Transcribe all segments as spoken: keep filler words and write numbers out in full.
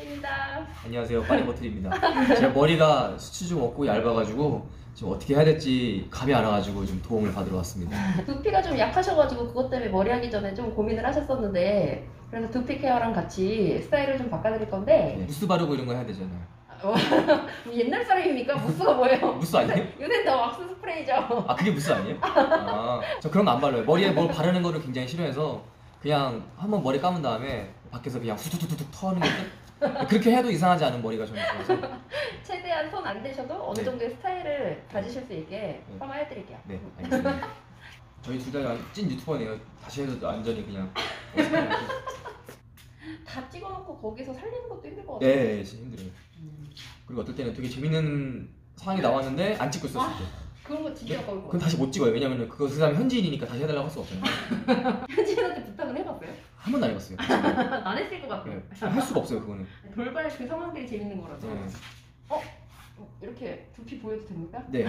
파리버틀입니다. 안녕하세요, 파리버틀입니다. 제가 머리가 수치 좀 없고 얇아가지고 지금 어떻게 해야 될지 감이 안 와가지고 좀 도움을 받으러 왔습니다. 두피가 좀 약하셔가지고 그것 때문에 머리 하기 전에 좀 고민을 하셨었는데, 그래서 두피 케어랑 같이 스타일을 좀 바꿔드릴 건데. 네, 무스 바르고 이런 거 해야 되잖아요. 옛날 사람입니까? 무스가 뭐예요? 무스 아니에요? 요새는 다 왁스 스프레이죠. 아, 그게 무스 아니에요? 아, 저 그런 거 안 발라요. 머리에 뭘 바르는 거를 굉장히 싫어해서 그냥 한번 머리 감은 다음에 밖에서 그냥 후두두두둑 터는 거. 그렇게 해도 이상하지 않은 머리가 저는 좋아서. 최대한 손 안 대셔도 어느 정도의 네. 스타일을 가지실 수 있게 파마 네. 해드릴게요. 네, 알겠습니다. 저희 둘 다 찐 유튜버네요. 다시 해도 완전히 그냥. 다 찍어놓고 거기서 살리는 것도 힘들 것 같아요. 네, 진짜 힘들어요. 음. 그리고 어떨 때는 되게 재밌는 상황이 나왔는데 안 찍고 있었어요. 아, 그런 거 진짜 어려울 것 같아요. 그건 다시 못 찍어요. 왜냐면 그거 그 사람이 현지인이니까 다시 해달라고 할 수 없잖아요. 현지인한테 부탁을 해봤어요? 한 번도 안 해봤어요. 안 했을 것 같아요. 네, 할 수가 없어요, 그거는. 돌발 그 상황들이 재밌는 거라서. 네. 어? 이렇게 두피 보여도 됩니까? 네.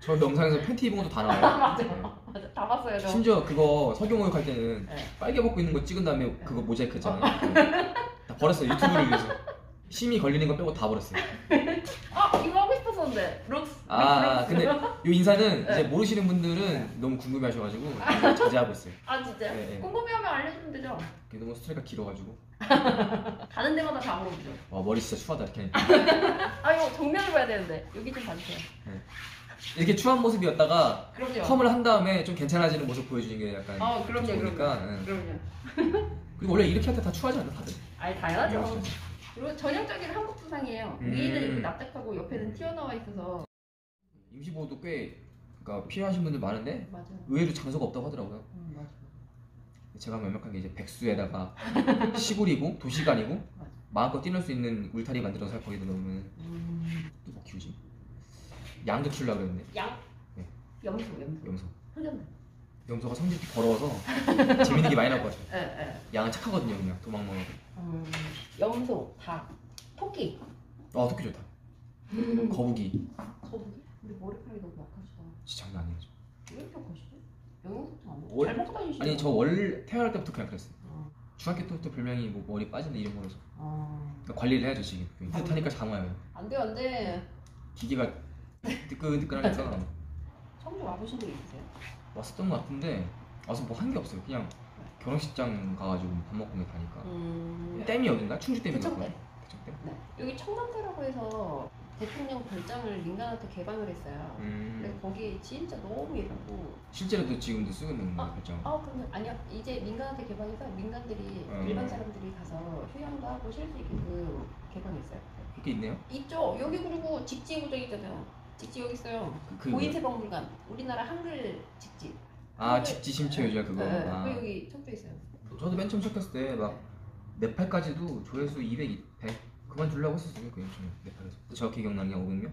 저 영상에서 팬티 입은 것도 다 나와요. 맞아, 네. 맞아, 다 봤어요. 저. 심지어 그거 석영호역 할 때는 네. 빨개 벗고 있는 거 찍은 다음에 네. 그거 모자이크 했잖아요. 어. 다 버렸어요, 유튜브를 위해서. 심이 걸리는 거 빼고 다 버렸어요. 아, 이거 하고 싶었었는데. 록스. 아, 근데 이 인사는 네. 이제 모르시는 분들은 너무 궁금해하셔가지고 자제하고 있어요. 아, 진짜요? 네, 네. 궁금해하면 알려주면 되죠. 너무 스트레스가 길어가지고. 가는 데마다 다 물어보죠. 와, 머리 진짜 추하다 이렇게. 아, 이거 정면을 봐야 되는데. 여기 좀 봐주세요. 네. 이렇게 추한 모습이었다가 그럼요. 펌을 한 다음에 좀 괜찮아지는 모습 보여주는 게 약간 아, 그럼요, 좋으니까. 그럼요. 그럼요. 그리고 원래 이렇게 할 때 다 추하지 않나 다들? 아니, 당연하죠. 그리고 전형적인 한국 두상이에요. 음. 위에는 이렇게 납작하고 옆에는 튀어나와 있어서. 임시보호도 꽤 그러니까 필요하신 분들 많은데 맞아요. 의외로 장소가 없다고 하더라고요. 음, 맞아요. 제가 명확한 게 이제 백수에다가 시골이고 도시가 아니고 맞아. 마음껏 뛰놀 수 있는 울타리 만들어서 살 거기다 넣으면 음. 또 뭐 키우지? 양도 키우려고 했는데 양? 네. 염소, 염소. 염소. 흑염소. 염소가 성질이 더러워서 재밌는 게 많이 나올 것 같아요. 에, 에. 양은 착하거든요, 그냥 도망망하고. 음, 염소, 닭, 토끼. 아, 토끼 좋다. 음. 거북이. 거북이? 근데 머리카락이 너무 약하시다. 진짜 장난 아니에요. 왜 이렇게 약하시죠? 영양소도 안 먹고 잘 먹고 다니시죠? 아니, 저 원래 태어날 때부터 그냥 그랬어요. 어. 중학교 때부터 별명이 뭐 머리 빠진다 이런 거라서. 어. 그러니까 관리를 해야죠, 지금. 뜻하니까 장어예요. 안 돼, 안 돼. 기계가 뜨끈뜨끈하니까. 청주 와보신 적 있으세요? 왔었던 것 같은데 와서 뭐 한 게 없어요. 그냥 결혼식장 가가지고 밥 먹고 가니까. 음... 댐이 어딘가? 충주댐인가? 대청댐. 대청댐? 네. 여기 청담대라고 해서 대통령 별장을 민간한테 개방을 했어요. 음... 그래서 거기 진짜 너무 예쁘고. 실제로도 지금도 쓰고 있는 건가요? 아, 별장? 아, 그럼요. 아니요. 이제 민간한테 개방해서 민간들이 음... 일반 사람들이 가서 휴양도 하고 쉴 수 있게끔 개방했어요. 그게 있네요? 있죠. 여기 그리고 직지 구조이잖아요. 직지 여기 있어요. 그, 그, 보인세 박물관. 우리나라 한글 직지. 아, 한글... 직지 심채 요지야 그거. 네, 아. 그 여기 청주에 있어요. 저도 맨 처음 시작했을 때 막 네팔까지도 조회수 이백, 백 그만 주려고 했었어요. 그 요즘에 네팔에서. 정확히 기억나는 게 오백 명?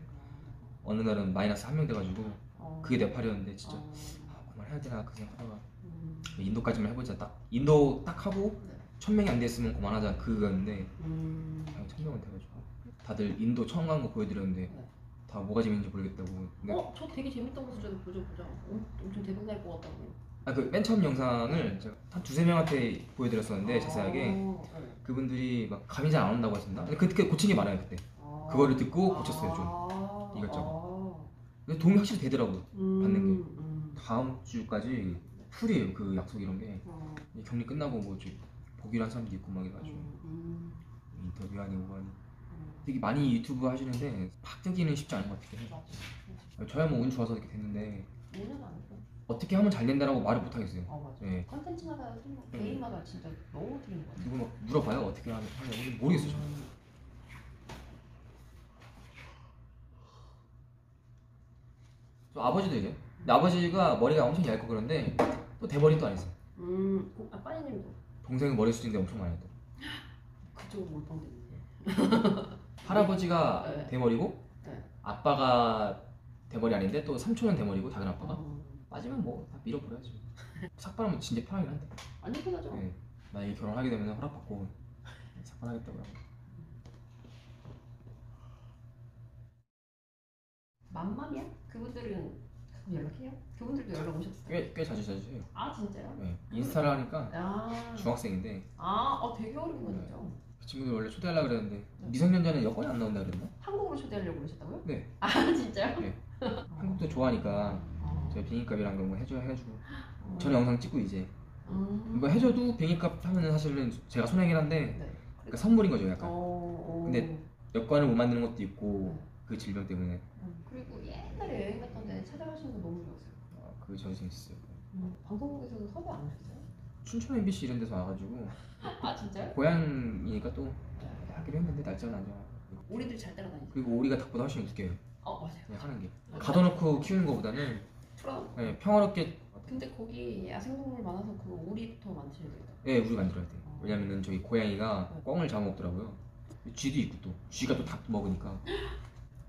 어느 날은 마이너스 한 명 돼가지고 어. 그게 네팔이었는데 진짜 어. 아, 그만해야 되나 그 생각하다가 음. 인도까지만 해보자 딱. 인도 딱 하고 네. 천 명이 안 됐으면 그만하자 그거였는데 음. 아, 천 명은 돼가지고 다들 인도 처음 간 거 보여드렸는데 네. 다 뭐가 재밌는지 모르겠다고. 어? 저 되게 재밌다고 해서 저도 보자 보자. 어? 엄청 대박 날 것 같다고. 아, 그 맨 처음 영상을 제가 한 두세 명한테 보여드렸었는데 아 자세하게 네. 그분들이 막 감이 잘 안 온다고 하신다. 근데 그때 고친 게 많아요 그때. 아 그거를 듣고 고쳤어요 좀. 이것저것. 아 근데 도움이 확실히 되더라고요. 음 받는 게. 음 다음 주까지 풀이에요 그 약속 이런 게. 아 격리 끝나고 뭐 좀 보기로 한 사람도 있고 막 해가지고 음 인터뷰하니 뭐하니. 되게 많이 유튜브 하시는데 팍 뜨기는 쉽지 않은 것 같아요. 저야 뭐 운 좋아서 이렇게 됐는데 운은 아니고 어떻게 하면 잘 된다라고 말을 못 하겠어요. 아, 맞아. 네. 컨텐츠마다 네. 개인마다 진짜 너무 틀린 것 같아요. 누구 막 물어봐요 어떻게 하냐고 모르겠어요 저는. 음. 저 아버지도 이래요. 근데 아버지가 머리가 엄청 얇고 그런데 또 대머리 또 안 했어요. 음, 아 빠이님도. 동생은 머리 수준인데 엄청 많이 했다. 그쪽은 못 본데. 할아버지가 네. 대머리고 네. 아빠가 대머리 아닌데 또 삼촌은 대머리고 작은 아빠가 어... 빠지면 뭐 다 밀어버려야지. 삭발하면 진짜 편하긴 한데 완전 편하죠. 네. 만약에 결혼하게 되면 허락받고 삭발하겠다고 하고 맘맘이야? 그분들은 가끔 연락해요? 그분들도 연락 오셨어요? 꽤, 꽤 자주 자주 해요. 아 진짜요? 네. 인스타를 하니까 아... 중학생인데 아 어, 되게 어린 거죠. 친구들 원래 초대하려고 그랬는데 네. 미성년자는 여권이 안 나온다 그랬나? 한국으로 초대하려고 그러셨다고요? 네. 아 진짜요? 네. 한국도 좋아하니까 어. 제가 비행기값이랑 그런 거 해줘야 해가지고 어. 전 영상 찍고 이제 음. 이거 해줘도 비행기값 하면은 사실은 제가 손해긴 한데 네. 그러니까 선물인 거죠 약간. 어, 어. 근데 여권을 못 만드는 것도 있고 네. 그 질병 때문에. 음. 그리고 옛날에 여행 갔던 데 찾아가시는 거 너무 좋았어요. 아 그거 저는 재밌었어요. 음. 방송국에서도 섭외 안 하셨어요? 춘천 엠비씨 이런 데서 와가지고. 아 진짜요? 고향이니까 또 하기로 했는데 날짜는 안 정하고. 오리들 잘 따라다니죠. 그리고 오리가 닭보다 훨씬 웃겨요. 어 맞아요. 그냥 하는 게. 맞아요. 가둬놓고 키우는 거보다는 풀어. 네 평화롭게. 근데 거기 야생동물 많아서 그 오리부터 만드셔야 돼요. 네 우리 만들어야 돼요. 어. 왜냐면은 저기 고양이가 네. 꿩을 잡아먹더라고요. 쥐도 있고 또 쥐가 또 닭 먹으니까.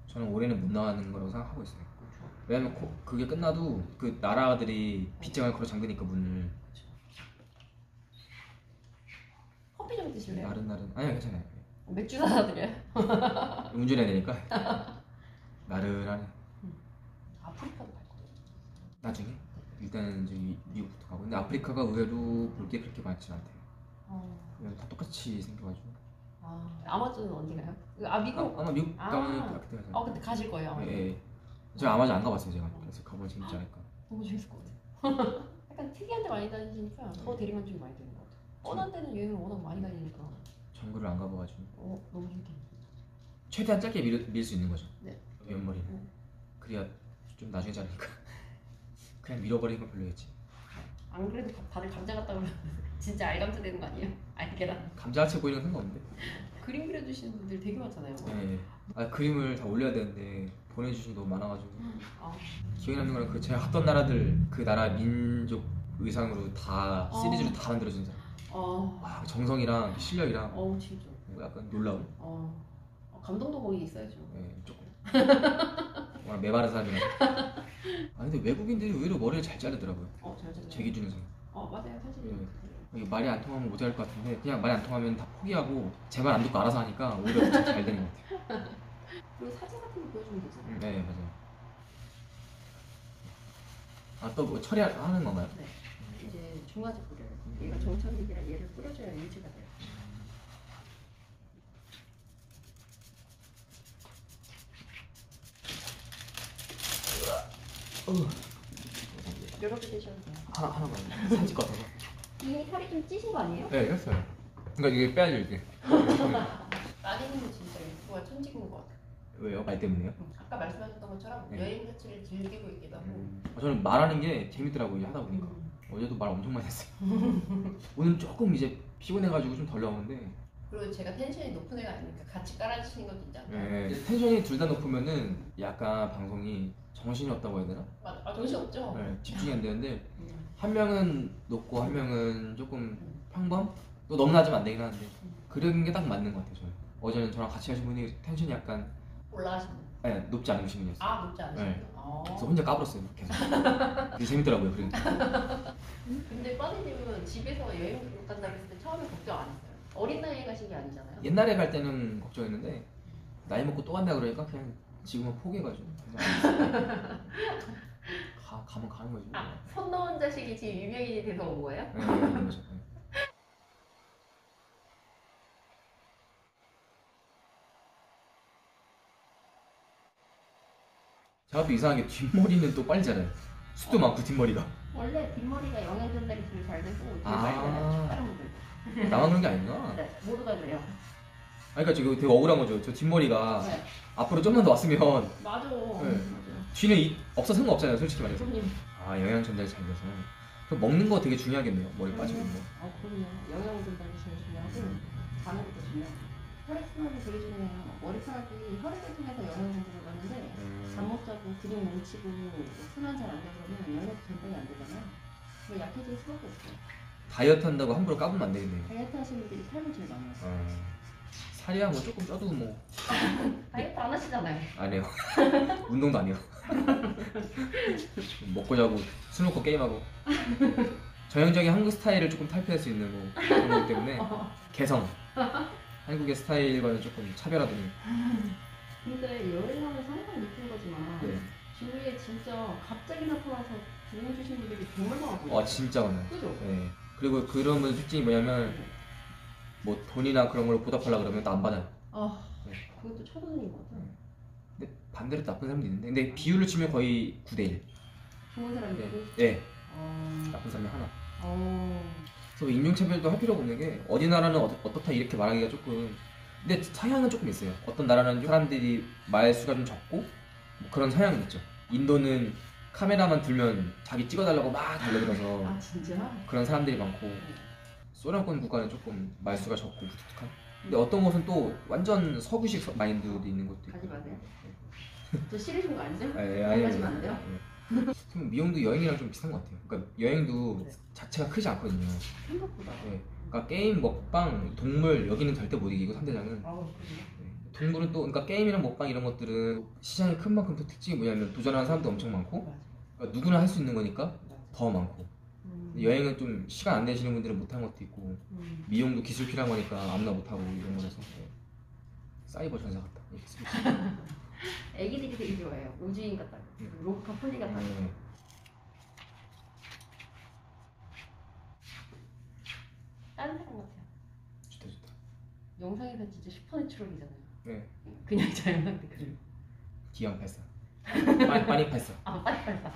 저는 올해는 못 나가는 거라고 생각하고 있어요. 그렇죠. 왜냐면 고, 그게 끝나도 그 나라들이 빗장을 걸어 잠그니까 문을. 커피 좀 드실래요? 나른 나른 아니요 괜찮아요. 맥주 사다 드려요? 운전해야 되니까 나른하네. 음. 아프리카도 갈 거예요? 나중에? 일단은 저기 미국부터 가고 근데 아프리카가 의외로 볼 게 그렇게 많지 않대요. 어. 다 똑같이 생겨가지고. 아 아마존은 언제 가요? 아 미국? 아, 아마 미국 가면 아. 그때 가요. 아 근데 가실 거예요? 아마존? 예, 예. 제가 아마존 안 가봤어요 제가. 어. 그래서 가보면 재밌지 않을까. 너무 재밌을 것 같아요. 약간 특이한 데 많이 다니시니까 더 대리만 좀 많이 되는 것 같아요. 뻔한 데는 여행을 워낙 많이 다니니까 정글을 안 가봐가지고 어? 너무 힘들어. 최대한 짧게 밀 수 있는 거죠? 네 옆머리는 네. 그래야 좀 나중에 자르니까 그냥 밀어버리는 건 별로겠지. 안 그래도 다들 감자 같다 그러면 진짜 알감자 되는 거 아니에요? 알계란 감자같이 보이는 건 상관없는데 그림 그려주시는 분들 되게 많잖아요. 네. 아 그림을 다 올려야 되는데 보내주신 너무 많아가지고 아. 기억에 남는 거는 그 제가 갔던 나라들 그 나라 민족 의상으로 다 시리즈로 어. 다 만들어준 사람 어. 와, 정성이랑 실력이랑 어, 진짜. 약간 놀라운 어. 어, 감동도 거기 있어야죠. 네, 조금 워낙 메마른 사람이라 아 근데 외국인들이 의외로 머리를 잘 자르더라고요. 어, 잘 자르죠. 제 기준에서는 어, 맞아요 사실 네. 이게 말이 안 통하면 모자랄 것 같은데 그냥 말이 안 통하면 다 포기하고 제 말 안 듣고 알아서 하니까 오히려 엄청 잘 되는 것 같아요. 그리고 사진 같은 거 보여주면 되잖아요. 음, 네, 맞아요. 아, 또 뭐 처리하는 건가요? 네. 이제 중화제 뿌려요. 얘가 정착력이랑 얘를 뿌려줘야 유지가 돼요. 여러 개 드셔도 돼요. 하나, 하나만. 사진 거 같아서. 이게 살이 좀 찌신 거 아니에요? 네, 했어요. 그러니까 이게 빼야죠, 이게. 나리님은 진짜 유튜브가 천직인 것 같아요. 왜요? 말 때문에요? 아까 말씀하셨던 것처럼 네. 여행 자체를 즐기고 있기도 하고 음. 저는 말하는 게 재밌더라고요, 하다 보니까. 음. 어제도 말 엄청 많이 했어요. 오늘 조금 이제 피곤해가지고 좀 덜 나오는데 그리고 제가 텐션이 높은 애가 아니니까 같이 깔아주시는 것도 있지 않나요? 네, 텐션이 둘 다 높으면은 약간 방송이 정신이 없다고 해야 되나? 맞아, 아, 정신 없죠? 네, 집중이 안 되는데 음. 한 명은 높고 한 명은 조금 평범? 또 너무 낮으면 안 되긴 하는데 음. 그런 게 딱 맞는 것 같아요, 저는. 어제는 저랑 같이 하신 분이 텐션이 약간 올라가신 분? 네, 높지 않으신 분이었어요. 아, 높지 않으신 분? 네. 그래서 혼자 까불었어요, 계속. 근데 재밌더라고요, 그러니까. 근데 빠디님은 집에서 여행 못 간다고 했을 때 처음에 걱정 안 했어요? 어린 나이에 가신 게 아니잖아요? 옛날에 갈 때는 걱정했는데 나이 먹고 또 간다 그러니까 그냥 지금은 포기해가지고 가, 가면 가는 거지. 아, 손 넣은 자식이 지금 유명인이 돼서 온 거예요? 네, 그런 거죠. 제가 또 이상하게 뒷머리는 또 빨리 자라요. 숱도 어. 많고 뒷머리가. 원래 뒷머리가 영양 전달이 제일 잘 되고 제일 아 빨리 자라요. 다른 분들. 나만 그런 게 아닌가? 네, 모두가 그래요. 아, 그러니까 지금 되게 억울한 거죠. 저 뒷머리가 네. 앞으로 좀만 더 왔으면. 맞아. 네. 뒤는 없어 상관없잖아요, 솔직히 말해서. 손님. 아, 영양 전달이 잘 돼서. 그럼 먹는 거 되게 중요하겠네요. 머리 빠지고 있는 거. 아, 그럼요. 영양 전달이 제일 중요하고 자는 것도 중요하고. 혈액순환이 되게 중요해요. 머리카락이 혈액을 통해서 영양 전달을 받는데 음. 잠 못 자고 근육 뭉치고 순환 잘 안 되면 영양 전달이 안 되잖아요. 그래서 약해질 수밖에 없어요. 다이어트 한다고 함부로 까불면 안 되겠네요. 다이어트 하시는 분들이 살을 제일 많이 하세요. 아. 살이야 뭐 조금 쪄도 뭐 다이어트 안 하시잖아요. 아니요. 운동도 아니요. 먹고 자고 술 먹고 게임하고 전형적인 한국 스타일을 조금 탈피할 수 있는 뭐 그런 거기 때문에 어. 개성 한국의 스타일과는 조금 차별화되는. 근데 여행하면서 항상 느낀 거지만 네. 주위에 진짜 갑자기 나타나서 도움 주신 분들이 정말 많아 보여요. 아 진짜 많아요. 그죠? 네. 그리고 그런 분들 특징이 뭐냐면 뭐 돈이나 그런 걸로 보답하려고 그러면 또 안 받아요. 아, 네. 그것도 쳐다보는 거죠. 근데 반대로 나쁜 사람도 있는데, 근데 비율로 치면 거의 구 대 일. 좋은 사람이 네. 네. 어... 나쁜 사람이 하나. 어... 그래서 인종차별도 할 필요가 없는 게, 어디 나라는 어, 어떻다 이렇게 말하기가 조금, 근데 사양은 조금 있어요. 어떤 나라는 사람들이 말수가 좀 적고 뭐 그런 사양은 있죠. 인도는 카메라만 들면 자기 찍어달라고 막 달려들어서 아, 진짜? 그런 사람들이 많고, 소련권 국가는 조금 말수가 적고 무뚝뚝한. 근데 어떤 곳은 또 완전 서구식 마인드도 있는 곳도 있고. 가지 마세요. 네. 저 싫으신 거 아니죠? 네, 안 가시면 안 돼요? 네. 그럼 미용도 여행이랑 좀 비슷한 것 같아요. 그러니까 여행도 네. 자체가 크지 않거든요. 생각보다. 네. 그러니까 게임, 먹방, 동물 여기는 절대 못 이기고 삼대장은. 아, 네. 동물은 또 그러니까 게임이랑 먹방 이런 것들은 시장이 큰 만큼 또 특징이 뭐냐면 도전하는 사람도 엄청 많고, 그러니까 누구나 할 수 있는 거니까 더 많고. 음. 여행은 좀 시간 안 되시는 분들은 못한 것도 있고, 음. 미용도 기술 필요한 거니까 아무나 못하고 이런 거라서. 네. 사이버 전사 같다. 애기들이 되게 좋아해요. 우주인 같다고, 로카 폴리 같다고. 음. 다른 사람 같아요. 좋다 좋다. 영상에서 진짜 슈퍼내추럴이잖아요. 네. 그냥 자연한테 그래요. 기왕 발사. 빠니 발사. 아 빠니 발사.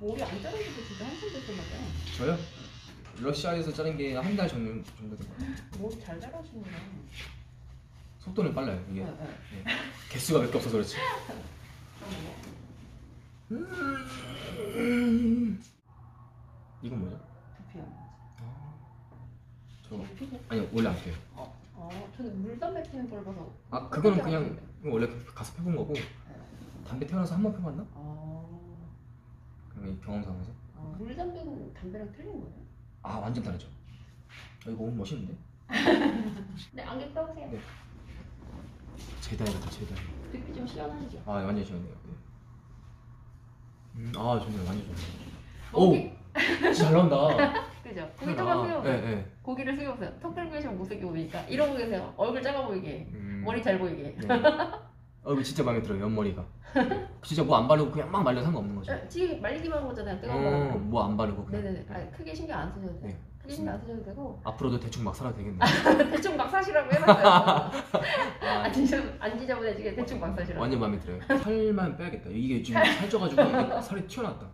머리 안 자른 것도 진짜 한참 됐단 말이에요. 저요? 러시아에서 자른 게 한 달 정도 정도 된 것 같아요. 머리 잘 자라시는구나. 속도는 빨라요, 이게. 네, 네. 네. 개수가 몇 개 없어서 그렇지. 이건 뭐죠? 두피염. 아, 저 아니요, 원래 안 펴요. 어, 어, 저는 물담배 피는 걸 봐서. 아, 그거는 그냥 원래 가서 펴본 거고. 네. 담배 태어나서 한 번 펴봤나? 아. 그럼 이 경험상에서? 아, 물담배는 담배랑 틀린 거예요? 아, 완전 다르죠. 아, 이거 너무 멋있는데? 네, 안경 떠보세요. 네. 제다이다 제다이. 두피 좀 시원하시죠? 아, 완전 시원해요. 음, 아, 좋네요. 완전 좋네요. 오케이. 오! 잘 나온다. 그죠? 고기 조금 숙여보세요. 네, 네. 고기를 숙여보세요. 턱 들고 계시면 못생겨 보이니까 이러고 계세요. 얼굴 작아 보이게, 음... 머리 잘 보이게. 네. 얼굴 진짜 마음에 들어요, 옆머리가. 진짜 뭐 안 바르고 그냥 막 말려도 상관없는 거죠? 네, 지금 말리기만 한 거잖아요, 뜨거운 거. 음, 뭐 안 바르고 그냥. 네네네. 아니, 크게 신경 안 쓰셔도 돼요. 네. 크게 신경 안 쓰셔도 되고. 앞으로도 대충 막 살아도 되겠네요. 대충 막 사시라고 해놨어요. 아, 진짜 안 지저분해지게 대충 막 사시라고. 완전 마음에 들어요. 살만 빼야겠다. 이게 지금 살쪄가지고 이게 살이 튀어나왔다.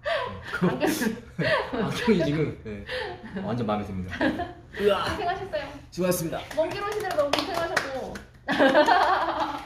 네. 안경이 지금 네. 완전 마음에 듭니다. 으아. 고생하셨어요. 수고하셨습니다. 먼 길 오시느라 너무 고생하셨고.